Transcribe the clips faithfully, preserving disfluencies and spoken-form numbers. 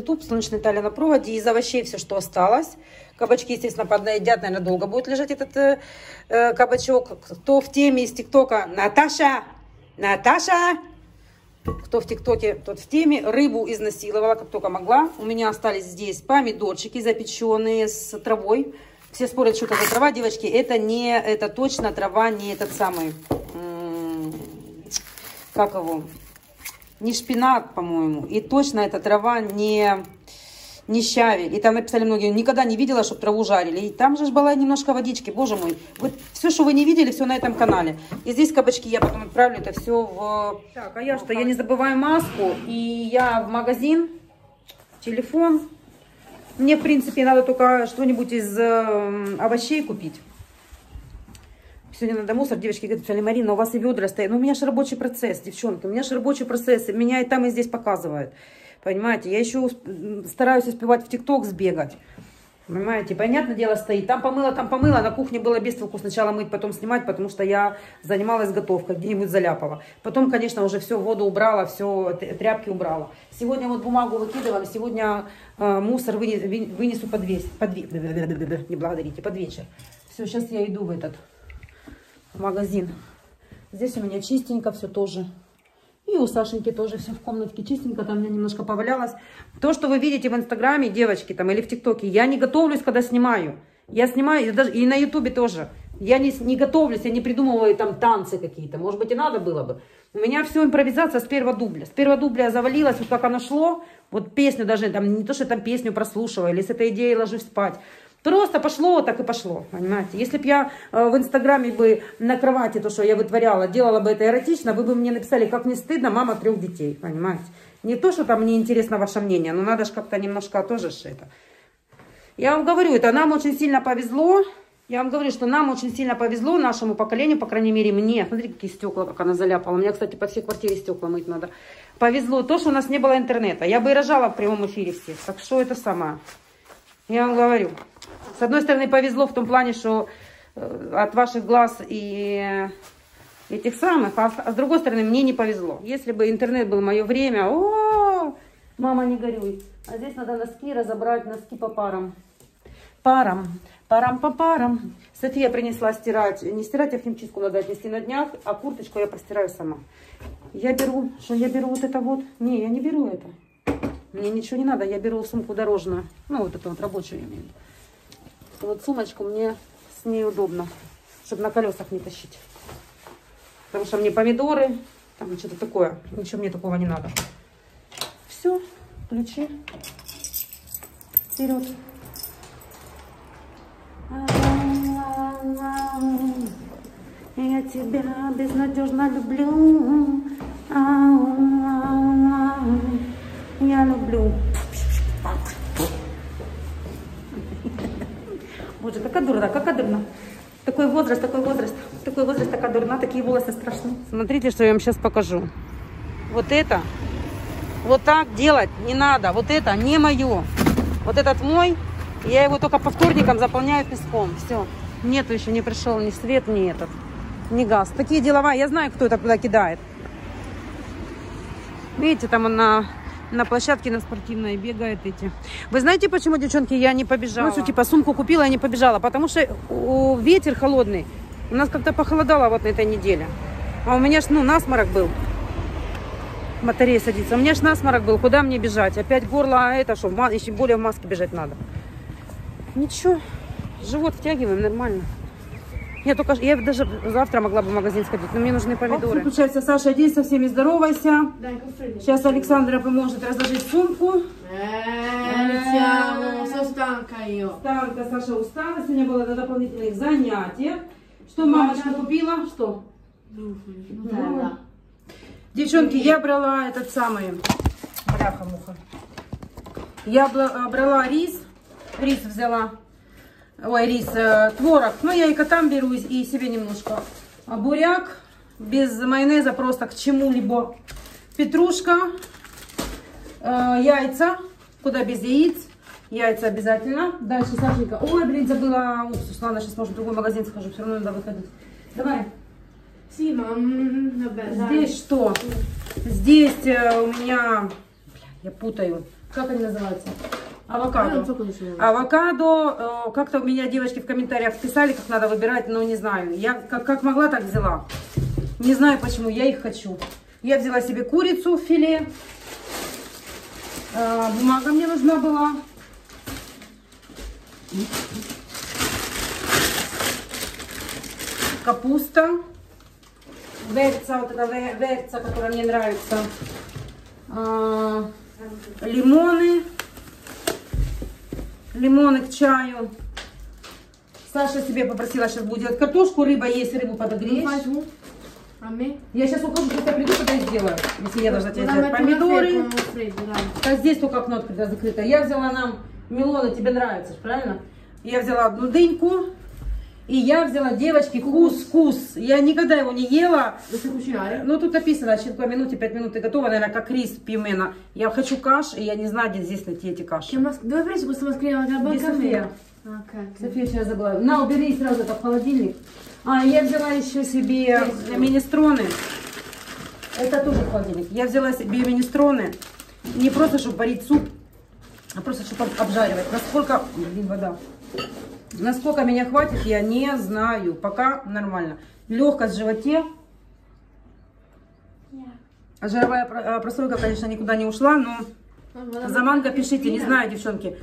Ютуб, солнечная талия на проводе, из овощей все, что осталось. Кабачки, естественно, подоедят, наверное, долго будет лежать этот э, э, кабачок. Кто в теме из ТикТока? Наташа! Наташа! Кто в ТикТоке, тот в теме. Рыбу изнасиловала, как только могла. У меня остались здесь помидорчики, запеченные с травой. Все спорят, что это за трава, девочки. Это не, это точно трава, не этот самый, как его, не шпинат, по-моему. И точно эта трава не, не щавель. И там написали многие, никогда не видела, чтобы траву жарили. И там же была немножко водички, боже мой. Вот все, что вы не видели, все на этом канале. И здесь кабачки, я потом отправлю это все в... Так, а я что, я не забываю маску. И я в магазин, телефон. Мне, в принципе, надо только что-нибудь из э, овощей купить. Сегодня надо мусор. Девочки говорят, Марина, у вас и ведра стоят. Но у меня же рабочий процесс, девчонки. У меня же рабочий процесс. Меня и там, и здесь показывают. Понимаете? Я еще стараюсь успевать в ТикТок сбегать. Понимаете? Понятное дело, стоит. Там помыла, там помыла. На кухне было без толку сначала мыть, потом снимать, потому что я занималась готовкой. Где-нибудь заляпала. Потом, конечно, уже все, воду убрала, все, тряпки убрала. Сегодня вот бумагу выкидывала. Сегодня э, мусор вынес, вынесу под весь, под, не благодарите, под вечер. Все, сейчас я иду в этот... магазин. Здесь у меня чистенько все тоже. И у Сашеньки тоже все в комнатке чистенько. Там у меня немножко повалялось. То, что вы видите в Инстаграме, девочки, там или в ТикТоке, я не готовлюсь, когда снимаю. Я снимаю, и, даже, и на Ютубе тоже. Я не, не готовлюсь, я не придумываю там танцы какие-то. Может быть, и надо было бы. У меня все импровизация с первого дубля. С первого дубля я завалилась, вот как оно шло. Вот песню даже, там не то, что я там песню прослушиваю, или с этой идеей ложусь спать. Просто пошло, так и пошло, понимаете. Если бы я в Инстаграме бы на кровати то, что я вытворяла, делала бы это эротично, вы бы мне написали, как не стыдно, мама трех детей, понимаете. Не то, что там мне интересно ваше мнение, но надо же как-то немножко тоже это. Я вам говорю, это нам очень сильно повезло. Я вам говорю, что нам очень сильно повезло, нашему поколению, по крайней мере мне. Смотри, какие стекла, как она заляпала. У меня, кстати, по всей квартире стекла мыть надо. Повезло то, что у нас не было интернета. Я бы и рожала в прямом эфире всех. Так что это самое. Я вам говорю. С одной стороны, повезло в том плане, что от ваших глаз и этих самых, а с другой стороны, мне не повезло. Если бы интернет был мое время, о, мама, не горюй. А здесь надо носки разобрать, носки по парам. Парам, парам по парам. София принесла стирать, не стирать, а в химчистку надо отнести на днях, а курточку я простираю сама. Я беру, что я беру вот это вот? Не, я не беру это. Мне ничего не надо, я беру сумку дорожную, ну вот эту вот рабочую я имею в виду. Вот сумочку мне с ней удобно, чтобы на колесах не тащить. Потому что мне помидоры, там что-то такое. Ничего мне такого не надо. Все, ключи. Вперед. Я тебя безнадежно люблю. Я люблю. Боже, какая дурна, какая дурна. Такой возраст, такой возраст, такой возраст, такая дурна, такие волосы страшны. Смотрите, что я вам сейчас покажу. Вот это, вот так делать не надо. Вот это не мое. Вот этот мой, я его только по вторникам заполняю песком. Все, нету еще, не пришел ни свет, ни этот, ни газ. Такие деловые, я знаю, кто это куда кидает. Видите, там она... На площадке на спортивной бегают эти. Вы знаете, почему, девчонки, я не побежала? Ну, что, типа, сумку купила, я не побежала. Потому что ветер холодный. У нас как-то похолодало вот на этой неделе. А у меня ж, ну, насморок был. Батарея садится. У меня ж насморок был. Куда мне бежать? Опять горло, а это что? Еще более в маске бежать надо. Ничего. Живот втягиваем, нормально. Я только, я даже завтра могла бы в магазин сходить, но мне нужны помидоры. Включается Саша, день со всеми здоровайся. Сейчас Александра поможет разложить сумку. Станка, Саша устала, сегодня было до дополнительных занятий. Что мамочка купила? Что? Девчонки, я брала этот самый, бляха-муха. Я брала рис, рис взяла. Ой, рис, творог. Ну, я и котам беру, и себе немножко. Буряк без майонеза, просто к чему-либо. Петрушка, яйца, куда без яиц. Яйца обязательно. Дальше Сашенька. Ой, блин, забыла уксус. Ладно, сейчас, может, в другой магазин схожу. Все равно надо выходить. Давай. Здесь что? Здесь у меня... Я путаю. Как они называются? Авокадо. Авокадо. Как-то у меня девочки в комментариях писали, как надо выбирать, но не знаю. Я как, как могла, так взяла. Не знаю почему, я их хочу. Я взяла себе курицу в филе. Бумага мне нужна была. Капуста. Верца, вот эта верца, которая мне нравится. Лимоны. Лимоны к чаю. Саша себе попросила, сейчас будет делать картошку. Рыба есть, рыбу подогреешь. Ну, я сейчас ухожу, просто приду, когда я сделаю. Если я должна тебе сделать помидоры. А здесь только окно открыто, закрыто. Я взяла нам мелоны, тебе нравится, правильно? Я взяла одну дыньку. И я взяла, девочки, кускус. Я никогда его не ела. Ну, тут написано, через два минуты, пять минут и готово, наверное, как рис пимена. Я хочу каш, и я не знаю, где здесь найти эти каши. Давай, прежде, просто воскресенье, когда София. София, сейчас забыла. На, убери сразу это в холодильник. А, я взяла еще себе минестроны. Это тоже в холодильник. Я взяла себе минестроны. Не просто, чтобы варить суп, а просто, чтобы обжаривать. Насколько... Блин, вода. Насколько меня хватит, я не знаю. Пока нормально. Легкость в животе. Yeah. Жировая прослойка, конечно, никуда не ушла, но well, заманка, пишите, не знаю, девчонки.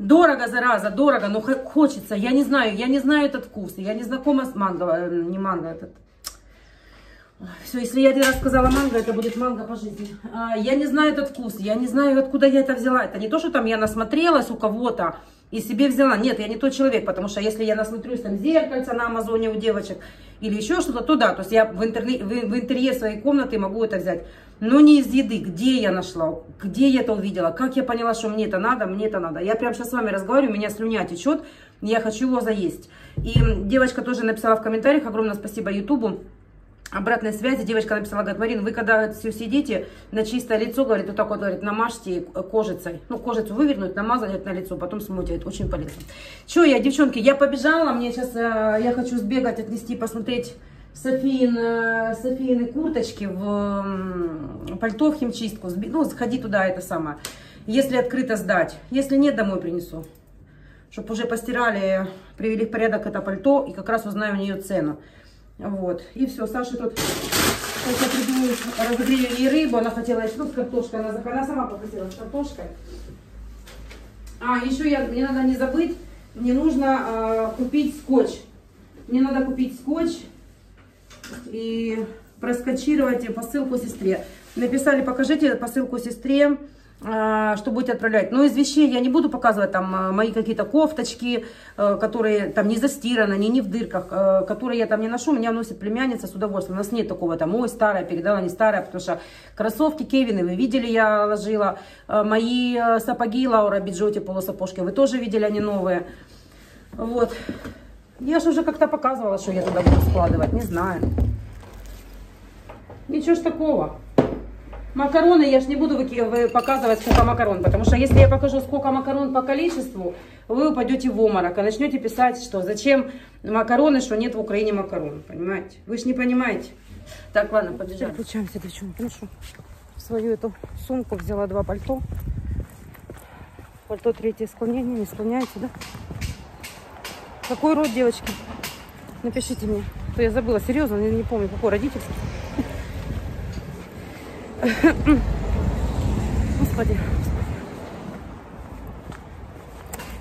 Дорого, зараза, дорого, но хочется. Я не знаю, я не знаю этот вкус. Я не знакома с манго, не манго этот. Все, если я один раз сказала манго, это будет манго по жизни. А, я не знаю этот вкус, я не знаю, откуда я это взяла. Это не то, что там я насмотрелась у кого-то и себе взяла. Нет, я не тот человек, потому что если я насмотрюсь там зеркальца на Амазоне у девочек или еще что-то, то да, то есть я в, интерне, в, в интерьер своей комнаты могу это взять. Но не из еды, где я нашла, где я это увидела, как я поняла, что мне это надо, мне это надо. Я прямо сейчас с вами разговариваю, у меня слюня течет, я хочу его заесть. И девочка тоже написала в комментариях, огромное спасибо Ютубу. Обратной связи, девочка написала, говорит, Марин, вы когда все сидите, на чистое лицо, говорит, вот так вот, говорит, намажьте кожицей. Ну, кожицу вывернуть, намазать на лицо, потом смыть, говорит, очень полезно. Че я, девчонки, я побежала, мне сейчас, я хочу сбегать, отнести, посмотреть Софиин, Софиины курточки в пальто, в химчистку. Ну, сходи туда, это самое. Если открыто, сдать. Если нет, домой принесу. Чтобы уже постирали, привели в порядок это пальто, и как раз узнаю у нее цену. Вот, и все, Саша тут, сейчас я придумаю, разогрею ей рыбу, она хотела еще с картошкой, она, она сама попросила с картошкой. А, еще я, мне надо не забыть, мне нужно э, купить скотч. Мне надо купить скотч и проскочировать посылку сестре. Написали, покажите посылку сестре, что будете отправлять. Но из вещей я не буду показывать там мои какие-то кофточки, которые там не застираны, они не в дырках, которые я там не ношу, меня носит племянница с удовольствием. У нас нет такого там, ой, старая, передала, не старая, потому что кроссовки Кевины, вы видели, я ложила. Мои сапоги Laura Biagiotti полусапожки, вы тоже видели, они новые. Вот. Я же уже как-то показывала, что я туда буду складывать, не знаю. Ничего ж такого. Макароны я ж не буду показывать, сколько макарон, потому что если я покажу, сколько макарон по количеству, вы упадете в обморок и начнете писать, что зачем макароны, что нет в Украине макарон, понимаете? Вы ж не понимаете. Так, ладно, побежали. Включаемся, девчонки. Ну что, в свою эту сумку взяла два пальто. Пальто третье склонение, не склоняется, да? Какой род, девочки? Напишите мне, то я забыла, серьезно, я не помню, какой родительский. Господи.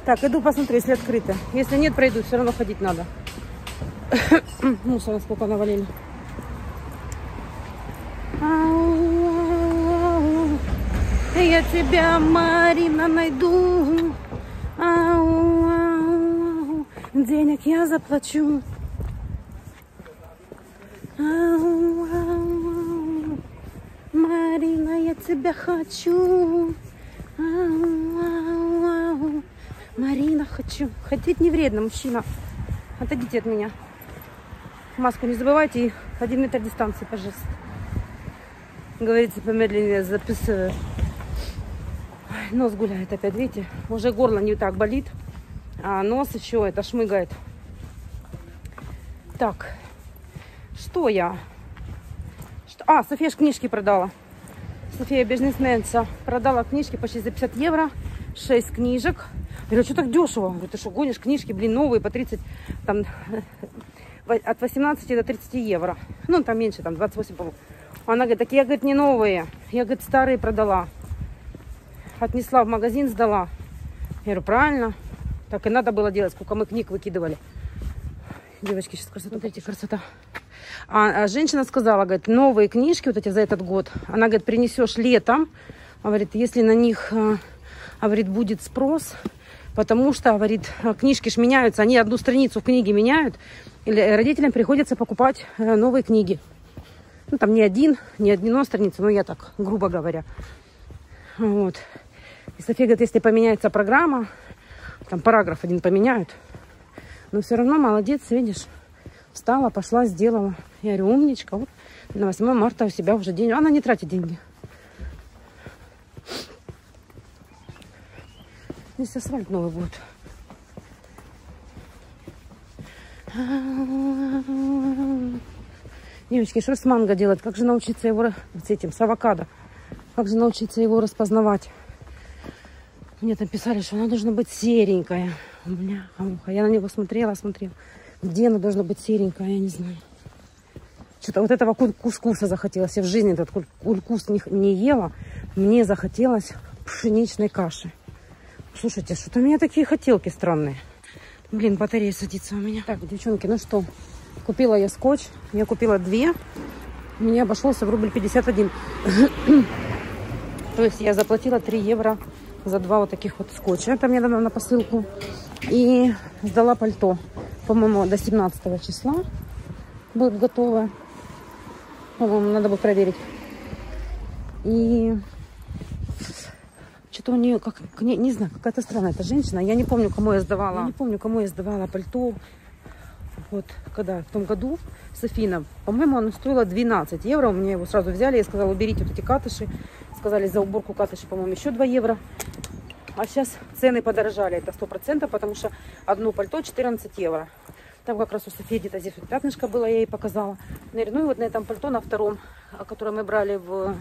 Так, иду посмотрю, если открыто. Если нет, пройду, все равно ходить надо. Мусора сколько навалили. Я тебя, Марина, найду. Денег я заплачу. Марина, я тебя хочу. Ау, ау. Марина, хочу. Хотеть не вредно, мужчина. Отойдите от меня. Маску не забывайте и один метр дистанции, пожалуйста. Говорится, помедленнее записываю. Ой, нос гуляет опять, видите? Уже горло не так болит, а нос еще это шмыгает. Так, что я? А, София ж книжки продала. София, бизнесменша, продала книжки почти за пятьдесят евро. шесть книжек. Я говорю, что так дешево? Говорю, ты что, гонишь книжки, блин, новые по тридцать, там, от восемнадцати до тридцати евро. Ну, там меньше, там, двадцать восемь, по-моему. Она говорит, так я, говорит, не новые. Я, говорит, старые продала. Отнесла в магазин, сдала. Я говорю, правильно. Так и надо было делать, сколько мы книг выкидывали. Девочки, сейчас красота. Смотрите, красота. А, а женщина сказала, говорит, новые книжки вот эти за этот год. Она, говорит, принесешь летом. Говорит, если на них... Говорит, будет спрос, потому что, говорит, книжки ж меняются. Они одну страницу в книге меняют. Или родителям приходится покупать новые книги. Ну, там не один, не одна страница, но я так, грубо говоря. Вот. И София говорит, если поменяется программа, там параграф один поменяют. Но все равно молодец, видишь. Встала, пошла, сделала. Я говорю, умничка. Вот на восьмое марта у себя уже день. Она не тратит деньги. Здесь асфальт новый будет. Девочки, что с манго делать? Как же научиться его с этим, с авокадо? Как же научиться его распознавать? Мне там писали, что она должна быть серенькая. У меня хамуха. Я на него смотрела, смотрела. Где она должна быть серенькая, я не знаю. Что-то вот этого кускуса захотелось. Я в жизни этот кускус не, не ела. Мне захотелось пшеничной каши. Слушайте, что-то у меня такие хотелки странные. Блин, батарея садится у меня. Так, девчонки, ну что, купила я скотч. Я купила две. Мне обошелся в рубль пятьдесят один. То есть я заплатила три евро за два вот таких вот скотча. Это мне дано на посылку. И сдала пальто. По-моему, до семнадцатого числа будет готово. По-моему, надо бы проверить. И... Что-то у нее, как, не, не знаю, какая-то странная эта женщина. Я не помню, кому я сдавала. Я не помню, кому я сдавала пальто. Вот, когда, в том году, с Афином. По-моему, оно стоило двенадцать евро. У меня его сразу взяли. Я сказала, уберите вот эти катыши. Сказали, за уборку катыши, по-моему, еще два евро. А сейчас цены подорожали. Это сто процентов, потому что одно пальто четырнадцать евро. Там как раз у Софии где-то здесь вот пятнышко было, я ей показала. Наверное, ну и вот на этом пальто, на втором, которое мы брали в...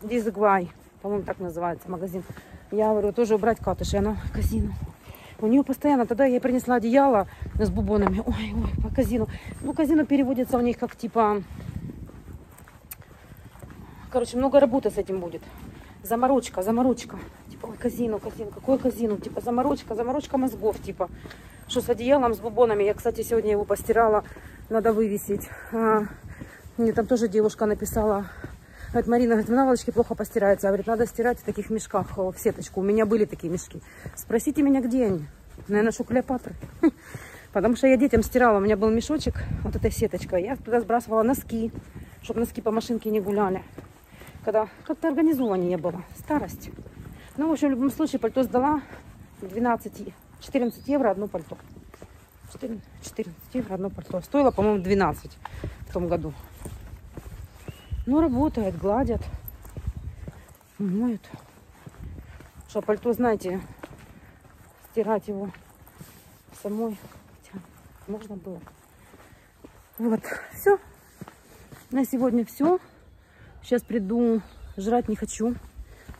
Дизгвай, по-моему, так называется магазин. Я говорю, тоже убрать катыши. Она в казину. У нее постоянно, тогда я ей принесла одеяло с бубонами. Ой, ой, по казину. Ну, казину переводится у них как типа... Короче, много работы с этим будет. Заморочка, заморочка. Типа, ой, казину, казину, какое казину? Типа, заморочка, заморочка мозгов, типа. Что с одеялом, с бубонами. Я, кстати, сегодня его постирала. Надо вывесить. А, мне там тоже девушка написала... Говорит, Марина, говорит, наволочки плохо постираются. А говорит, надо стирать в таких мешках, в сеточку. У меня были такие мешки. Спросите меня, где они. Наверное, что Клеопатры. Потому что я детям стирала. У меня был мешочек, вот этой сеточкой. Я туда сбрасывала носки, чтобы носки по машинке не гуляли. Когда как-то организования не было. Старость. Ну, в общем, в любом случае, пальто сдала. двенадцать, четырнадцать евро одно пальто. четырнадцать евро одно пальто. Стоило, по-моему, двенадцать в том году. Ну, работают, гладят, моют. Что, пальто, знаете, стирать его самой. Хотя можно было. Вот, все. На сегодня все. Сейчас приду. Жрать не хочу.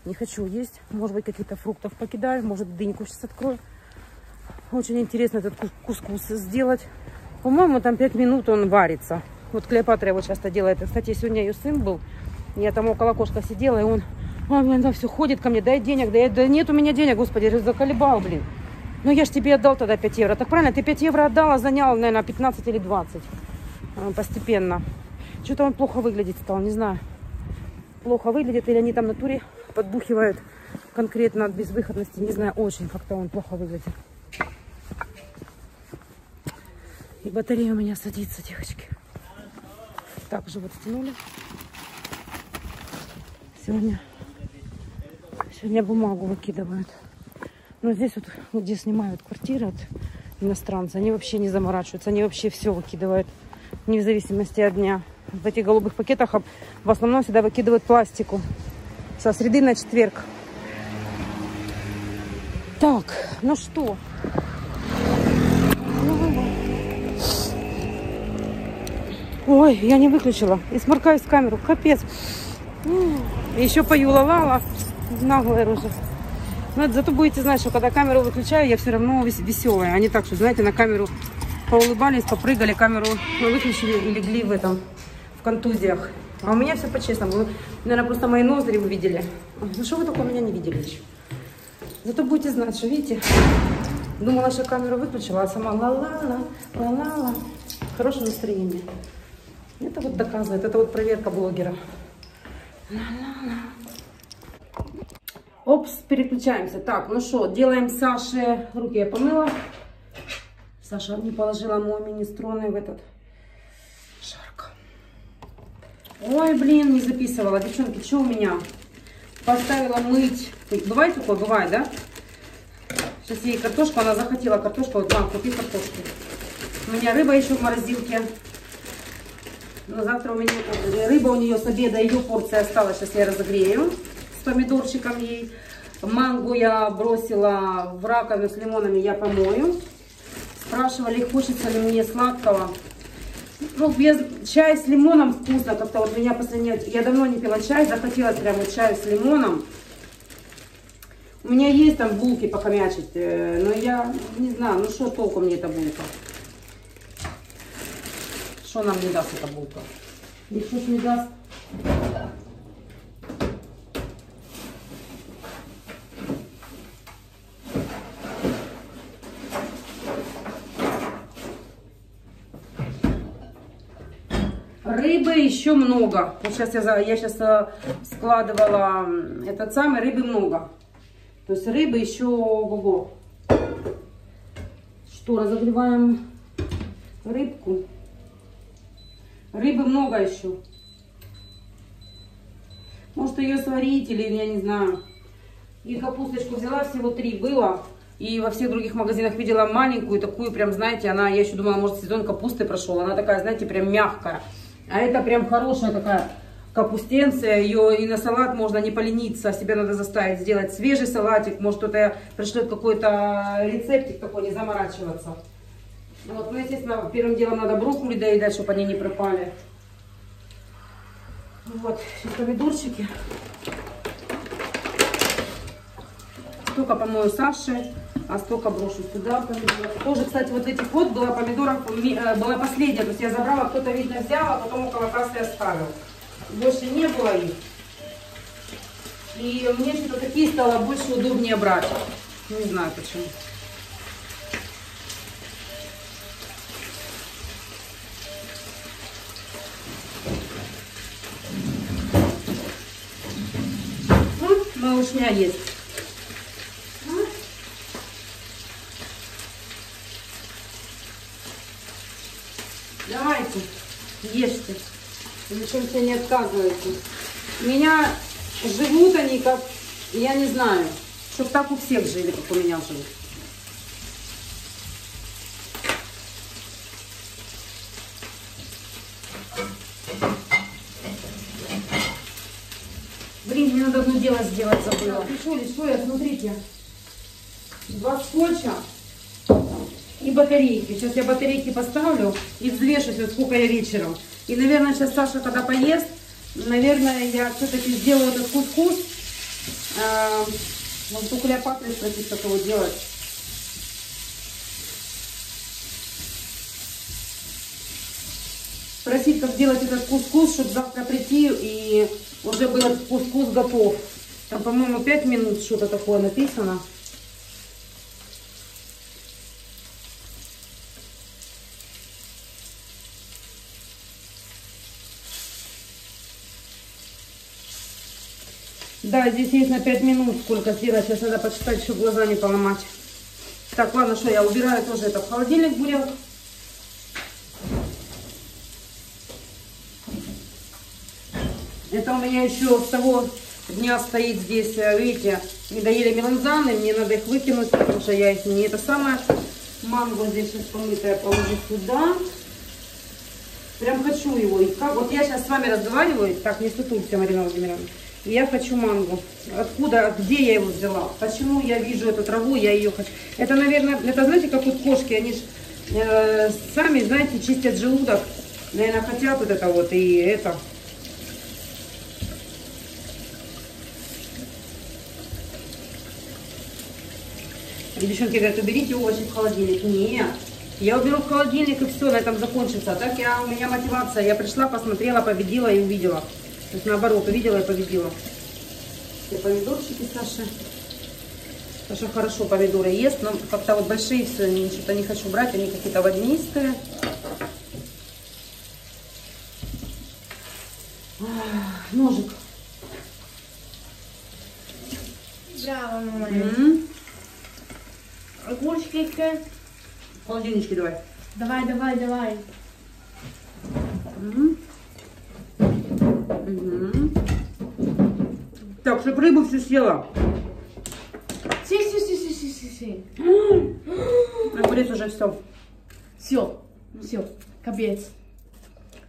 Не хочу есть. Может быть, какие-то фруктов покидаю. Может, дыньку сейчас открою. Очень интересно этот кускус сделать. По-моему, там пять минут он варится. Вот Клеопатра его часто делает. Кстати, сегодня ее сын был. Я там около окошка сидела, и он... А, блин, да, все ходит ко мне, дай денег. Да, я... да нет у меня денег, господи, я заколебал, блин. Ну, я ж тебе отдал тогда пять евро. Так правильно, ты пять евро отдала, заняла, наверное, пятнадцать или двадцать. Постепенно. Что-то он плохо выглядеть стал, не знаю. Плохо выглядит, или они там в натуре подбухивают конкретно от безвыходности. Не знаю, очень как-то он плохо выглядит. И батарея у меня садится, девочки. Так, живот стянули. Сегодня, сегодня бумагу выкидывают. Но здесь вот, где снимают квартиры от иностранцев, они вообще не заморачиваются. Они вообще все выкидывают, не в зависимости от дня. В этих голубых пакетах в основном всегда выкидывают пластику. Со среды на четверг. Так, ну что... Ой, я не выключила. И сморкаюсь в камеру. Капец. Еще пою лавала. Наглая рожа. Но это зато будете знать, что когда камеру выключаю, я все равно веселая. А не так, что, знаете, на камеру поулыбались, попрыгали, камеру выключили и легли в этом, в контузиях. А у меня все по-честному. Вы, наверное, просто мои ноздри увидели. Ну что вы только меня не видели еще. Зато будете знать, что, видите, думала, что камеру выключила, а сама ла-ла-ла, ла-ла-ла. Хорошее настроение. Это вот доказывает, это вот проверка блогера. Ла-ла-ла. Опс, переключаемся. Так, ну что, делаем Саше. Руки я помыла. Саша не положила мой мини-строны в этот. Жарко. Ой, блин, не записывала. Девчонки, что у меня? Поставила мыть. Бывает такое? Бывает, да? Сейчас ей картошку, она захотела картошку. Вот там, купи картошку. У меня рыба еще в морозилке. Но завтра у меня рыба, у нее с обеда ее порция осталась. Сейчас я разогрею с помидорчиком ей. Мангу я бросила в раковину с лимонами, я помою. Спрашивали, хочется ли мне сладкого. Ну, без... Чай с лимоном вкусно. Как-то вот меня последнее... Я давно не пила чай, захотелось прямо чаю с лимоном. У меня есть там булки покомячить, но я не знаю, ну что толку мне эта булка? Что нам не даст эта булка? Ничего не даст. Рыбы еще много. Вот сейчас я, я сейчас складывала этот самый, рыбы много. То есть рыбы еще ого-го. Что, разогреваем рыбку? Рыбы много еще. Может ее сварить или я не знаю. И капусточку взяла, всего три было. И во всех других магазинах видела маленькую такую, прям, знаете, она, я еще думала, может сезон капусты прошел. Она такая, знаете, прям мягкая. А это прям хорошая такая капустенция. Ее и на салат можно не полениться. Себе надо заставить сделать свежий салатик. Может, кто-то пришлет какой-то рецептик такой, не заморачиваться. Вот, ну, естественно, первым делом надо брокколи доедать, чтобы они не пропали. Вот, сейчас помидорчики. Столько помою Саше, а столько брошу сюда. Тоже, кстати, вот этих вот была помидоров, была последняя. То есть я забрала, кто-то, видно, взял, а потом около кассы оставил. Больше не было их. И мне что-то такие стало больше удобнее брать. Не знаю почему. Малышня есть. Давайте, ешьте. Зачем себе не отказываете? Меня живут они как, я не знаю, чтоб так у всех жили, как у меня живут. Мне надо одно дело сделать, забыла. Что ли, что я, смотрите. Два скотча и батарейки. Сейчас я батарейки поставлю и взвешусь, вот сколько я вечером. И, наверное, сейчас Саша, когда поест, наверное, я все-таки сделаю этот кускус. А, вот у Клеопатры спросить, как его делать. Просить, как делать этот кускус, чтобы завтра прийти и уже был кускус готов. Там, по-моему, пять минут что-то такое написано. Да, здесь есть на пять минут сколько сделать. Сейчас надо почитать, чтобы глаза не поломать. Так, ладно, что я убираю тоже это в холодильник бурел. Это у меня еще с того дня стоит здесь, видите, не доели меланзаны, мне надо их выкинуть, потому что я их не это самое. Манго здесь сейчас помытая положу сюда. Прям хочу его. И как, вот я сейчас с вами разговариваю, так, не сутулься, Марина Владимировна. Я хочу манго. Откуда, где я его взяла? Почему я вижу эту траву, я ее хочу. Это, наверное, это знаете, как у кошки, они же э, сами, знаете, чистят желудок. Наверное, хотят вот это вот и это. И девчонки говорят, уберите овощи в холодильник. Нет. Я уберу в холодильник и все, на этом закончится. Так я, у меня мотивация. Я пришла, посмотрела, победила и увидела. То есть наоборот, увидела и победила. И помидорчики Саши. Саша хорошо помидоры ест, но как-то вот большие все, что-то не хочу брать, они какие-то водянистые. Ах, ножик. Браво, мама. Огурчики. Холодильнички давай. Давай, давай, давай. Угу. Угу. Так, чтобы рыбу все съела. Си-си-си-си-си-си. Огурец уже все. Все, все, капец.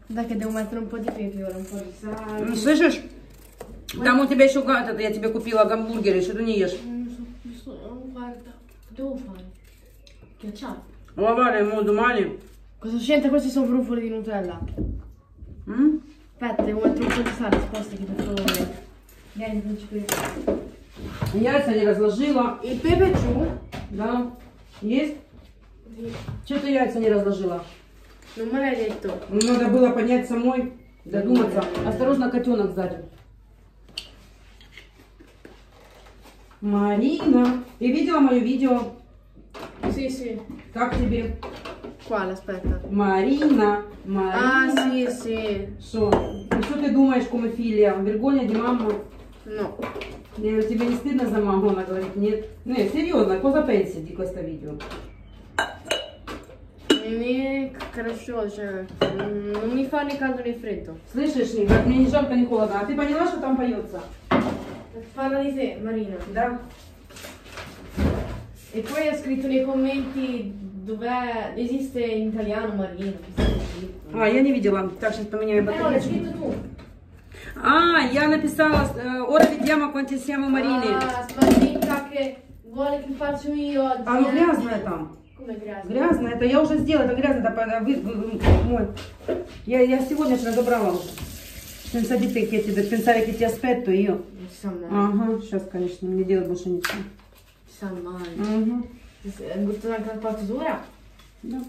Да, когда у меня тромподи, ну, слышишь? Там у тебя еще гад, я тебе купила гамбургеры, что ты не ешь? Лавали ему думали. Зачем такой со фруфоли и нутелла? Петя, у меня тромподи сали, спосты, какие-то я не знаю. Яйца не разложила. И пепечу. Да. Есть? Есть. Что ты яйца не разложила? Ну, моя то. Надо было понять самой, додуматься. Осторожно, котенок сзади. Марина, ты видела мое видео? Си, си. Как тебе? Quale, aspetta. Марина, Марина. А, си, си. Что? Что ты думаешь, комофилия? Вергоня, ди мамма? Ну. Тебе не стыдно за маму? Она говорит, нет. Нет, серьезно, cosa pensi di questo видео? Мне хорошо же, ну не фа ни калду ни фредо. Слышишь, мне не жарко, не холодно. А ты поняла, что там поется? Parla di te, Marina. Да. E poi ha scritto nei commenti dove esiste in italiano Marina. А, я не видела. Так, сейчас поменяю батарею. А, я написала «Ora vediamo quanti siamo Marine». А, смотри-ка, vuole che faccio io. А ну грязная там. Грязная. Грязная, это я уже сделала, это грязная, это вы, вы, вы, мой. Я, я сегодня же разобрала уже. Pensare di te, che ti, pensare che ti aspetto io. Ага, сейчас, конечно, мне делать больше ничего. Сама. Угу. Gusto una calpatura? Да.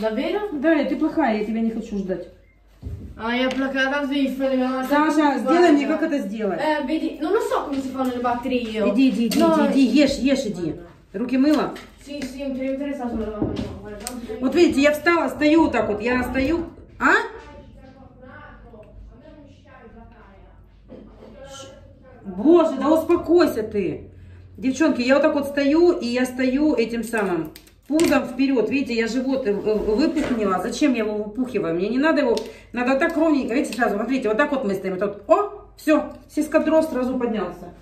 Davvero? Да, ты плохая, я тебя не хочу ждать. А я плакала, Саша, сделай мне, как это сделать. Иди, иди, иди, иди, ешь, ешь, иди. Руки мыла? Вот видите, я встала, стою так вот, я стою. А? Боже, да успокойся ты. Девчонки, я вот так вот стою, и я стою этим самым. Пузом вперед, видите, я живот выпухнила. Зачем я его выпухиваю? Мне не надо его, надо вот так ровненько, видите, сразу, смотрите, вот так вот мы стоим. Вот, о, все, сискодрос сразу поднялся.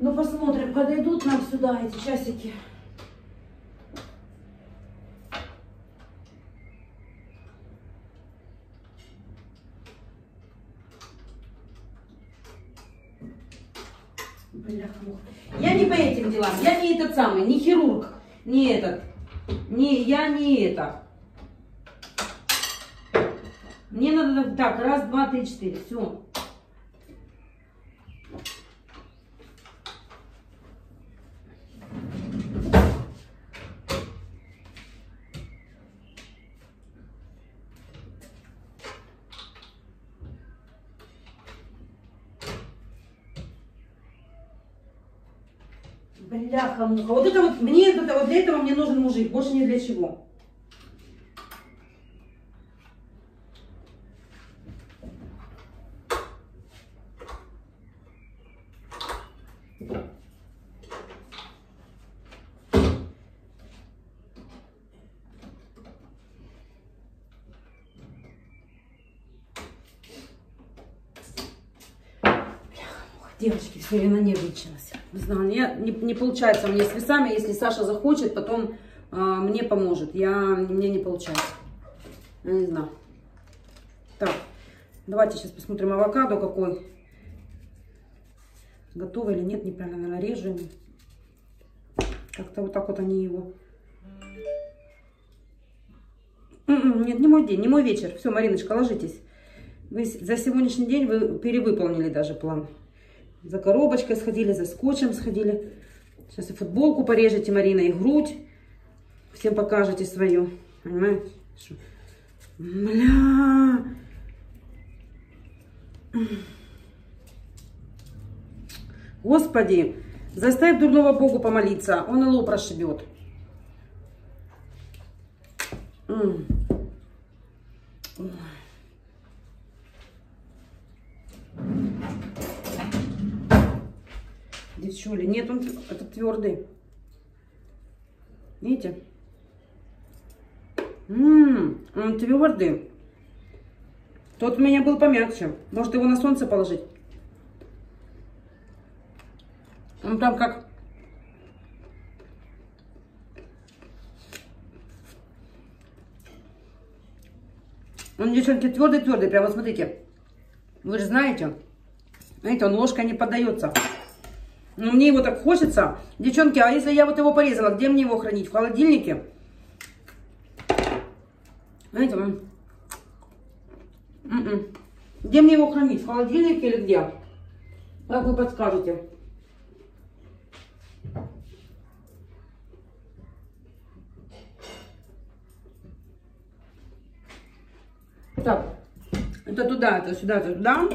Ну, посмотрим, подойдут нам сюда эти часики. Бля, я не по этим делам, я не этот самый, не хирург. Не этот. Не, я не это. Мне надо так. Раз, два, три, четыре. Все. Бляха-муха. Вот это вот, мне это, вот для этого мне нужен мужик, больше ни для чего. Бляха-муха. Девочки, все, я нанервничалась. Не знаю, мне не, не получается мне с весами, если Саша захочет, потом э, мне поможет. Я, мне не получается. Я не знаю. Так, давайте сейчас посмотрим авокадо какой. Готово или нет, неправильно нарежем. Как-то вот так вот они его. Нет, не мой день, не мой вечер. Все, Мариночка, ложитесь. Вы за сегодняшний день вы перевыполнили даже план. За коробочкой сходили, за скотчем сходили. Сейчас и футболку порежете, Марина, и грудь. Всем покажете свою. Понимаете? Бля. Господи, заставь дурного Богу помолиться. Он и лоб расшибет. Девчули, нет, он это твердый. Видите? Ммм, он твердый. Тот у меня был помягче. Может, его на солнце положить? Он там как... Он, девчонки, твердый-твердый. Прямо смотрите. Вы же знаете. Знаете, он ложкой не поддается. Но мне его так хочется. Девчонки, а если я вот его порезала, где мне его хранить? В холодильнике? Знаете, он... Где мне его хранить? В холодильнике или где? Как вы подскажете? Так, это туда, это сюда, это туда.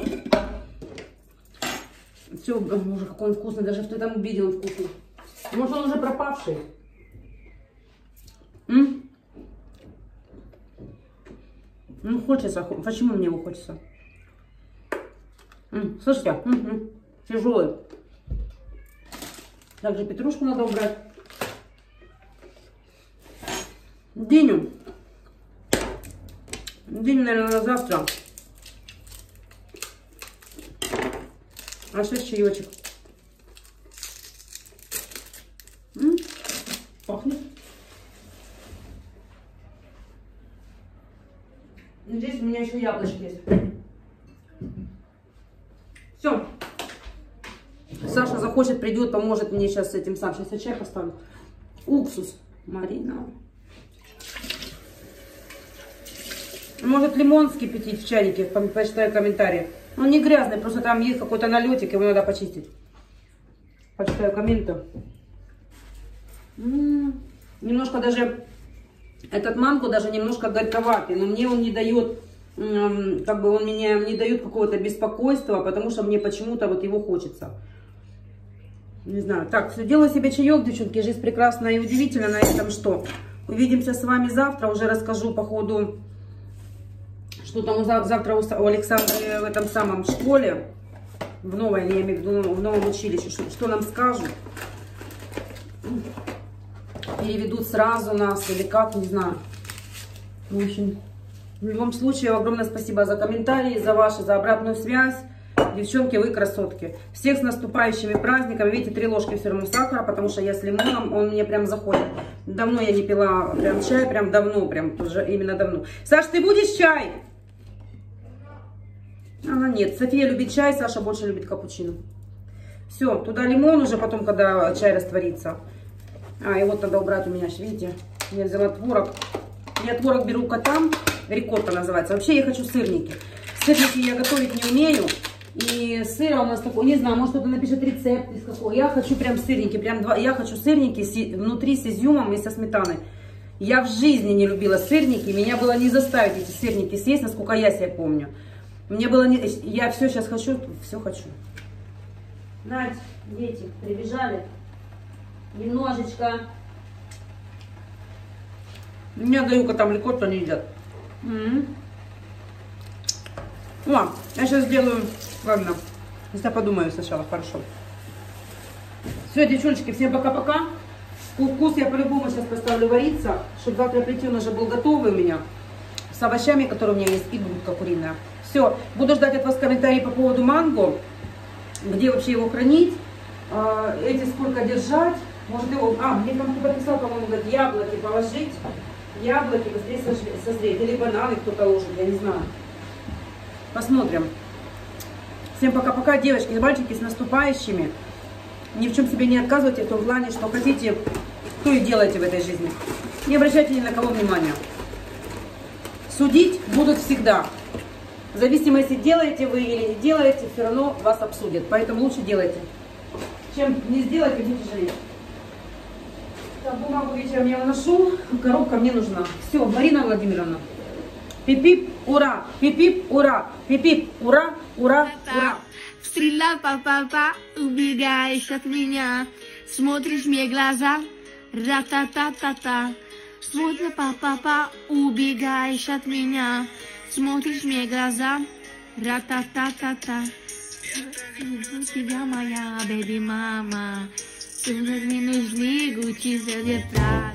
Все, боже, какой он вкусный. Даже в этом виде он вкусный. Может, он уже пропавший? М? Ну, хочется. Почему мне его хочется? М? Слышите? М-м-м. Тяжелый. Также петрушку надо убрать. Дыню. Дыню, наверное, на завтра. А сейчас чаечек. М? Пахнет. Здесь у меня еще яблочки есть. Все. Саша захочет, придет, поможет мне сейчас с этим сам. Сейчас я чай поставлю. Уксус. Марина. Может, лимон скипятить в чайнике? Почитаю комментарии. Он не грязный, просто там есть какой-то налетик, его надо почистить. Почитаю комменты. М-м-м. Немножко даже, этот манго даже немножко горьковатый, но мне он не дает, м-м, как бы он меня не дает какого-то беспокойства, потому что мне почему-то вот его хочется. Не знаю. Так, сделала себе чаек, девчонки, жизнь прекрасна и удивительна. На этом что? Увидимся с вами завтра, уже расскажу по ходу. Что там завтра у Александры в этом самом школе, в новой, я имею в виду, в новом училище, что, что нам скажут? Переведут сразу нас или как, не знаю. В общем, в любом случае, огромное спасибо за комментарии, за ваши, за обратную связь. Девчонки, вы красотки. Всех с наступающими праздниками. Видите, три ложки все равно сахара, потому что я с лимоном, он мне прям заходит. Давно я не пила прям чай, прям давно, прям уже именно давно. Саш, ты будешь чай? Она нет. София любит чай, Саша больше любит капучино. Все, туда лимон уже потом, когда чай растворится. А, и вот надо убрать у меня, видите, я взяла творог. Я творог беру котам, рикотта называется. Вообще я хочу сырники. Сырники я готовить не умею. И сыра у нас такой, не знаю, может кто-то напишет рецепт из какого. Я хочу прям сырники, прям два, я хочу сырники с, внутри с изюмом и со сметаной. Я в жизни не любила сырники, меня было не заставить эти сырники съесть, насколько я себя помню. Мне было не... Я все сейчас хочу, все хочу. Знаете, дети, прибежали. Немножечко. Меня даю-ка там рикотту, они едят. М-м-м. О, я сейчас сделаю... Ладно, я подумаю сначала, хорошо. Все, девчоночки, всем пока-пока. Вкус я по-любому сейчас поставлю вариться, чтобы завтра прийти, он уже был готовый у меня. С овощами, которые у меня есть, и грудка куриная. Все, буду ждать от вас комментарии по поводу манго. Где вообще его хранить? Эти сколько держать? Может его... А, мне там кто-то писал, по-моему, говорит, яблоки положить. Яблоки быстрее созреть. Или бананы кто-то ложит, я не знаю. Посмотрим. Всем пока-пока, девочки и мальчики, с наступающими. Ни в чем себе не отказывайте в том плане, что хотите, то и делайте в этой жизни. Не обращайте ни на кого внимания. Судить будут всегда. В зависимости, делаете вы или не делаете, все равно вас обсудят. Поэтому лучше делайте. Чем не сделать, и будет жалеть. Так, бумагу вечером я выношу. Коробка мне нужна. Все, Марина Владимировна. Пип-пип, ура! Пип-пип, ура! Пип-пип, ура! Ура! Ура! Стреляй, папа, убегаешь от меня. Смотришь мне глаза, ра-та-та-та-та. Смотри, папа, убегаешь от меня. Смотришь мне глаза, ра-та-та-та-та. Тебя моя бэби-мама. Ты мне нужны Гуччи за ветра.